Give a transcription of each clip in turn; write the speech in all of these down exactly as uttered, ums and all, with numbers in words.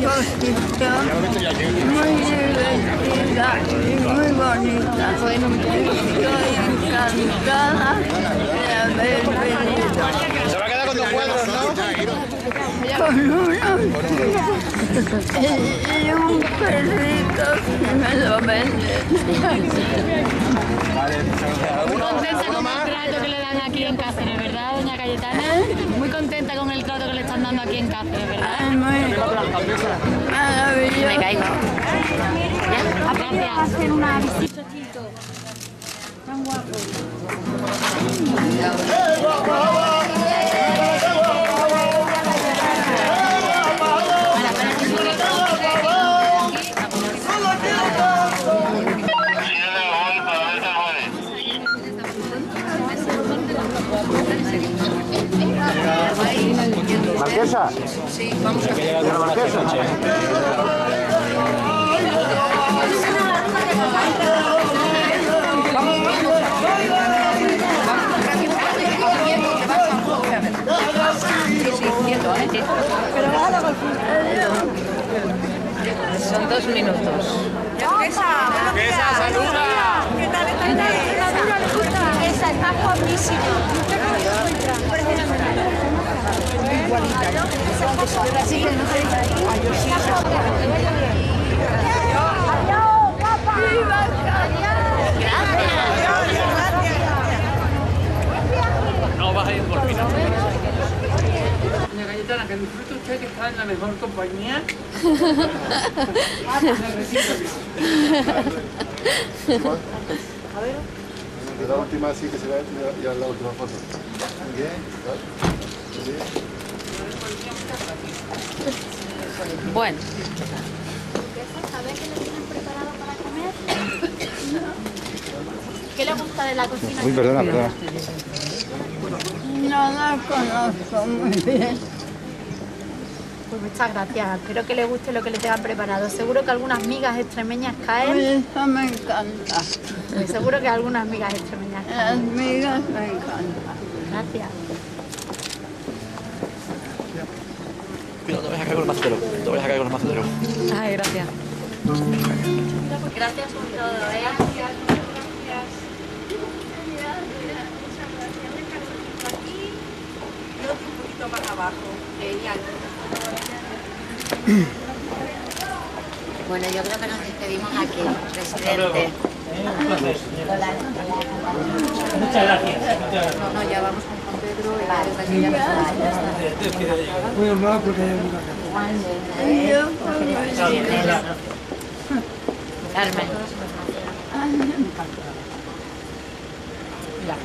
exposición muy divertida y muy bonita. Estoy encantada de haber venido. Se va a quedar con dos cuadros, ¿no? Con uno y un perrito que me lo venden. Muy contenta con el trato que le dan aquí en Cáceres, ¿verdad, doña Cayetana? Muy contenta con el trato que le están dando aquí en Cáceres, ¿verdad? Ay, muy maravilloso. Me caigo. ¿Ya? Gracias. A hacer una visita, Tito. Tan guapo. ¡Eh, guapa! ¿Marquesa? Sí, vamos a ver. ¿La marquesa? Son dos minutos. ¡Marquesa! ¡Marquesa, saluda! ¿Qué tal está? ¡Marquesa, está guapísimo! Así que no se diga adiós, papá. ¡Viva! Gracias. No vas a ir por final. Doña Cayetana, que disfrute usted, que está en la mejor compañía. A ver. La última sí que se va a llevar la última foto. Bien. Bueno. ¿Sabes qué le tienen preparado para comer? ¿Qué le gusta de la cocina? Uy, perdona, perdona. No la conozco muy bien. Pues muchas gracias. Espero que le guste lo que le tengan preparado. Seguro que algunas migas extremeñas caen. Uy, eso me encanta. Pues seguro que algunas migas extremeñas caen. Las migas me encantan. Gracias. No te voy a caer con el macetero, te voy a caer con el macetero. Ay, gracias. Gracias por todo, ¿eh? Gracias, gracias. Muchas gracias. Déjalo aquí y otro un poquito más abajo. Genial. Bueno, yo creo que nos despedimos aquí, presidente. Muchas gracias. No, no, ya vamos con voy a hablar porque hay una casa. Carmen. La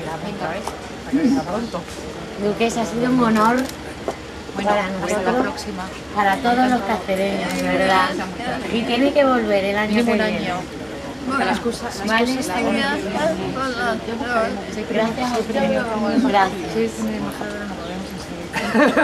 pronto. Duquesa, ha sido un honor. Bueno, para nosotros, la próxima. Para todos los castellanos, ¿verdad? Y tiene que volver el año que viene. Las cosas, las vale, cosas, gracias a ustedes. Gracias.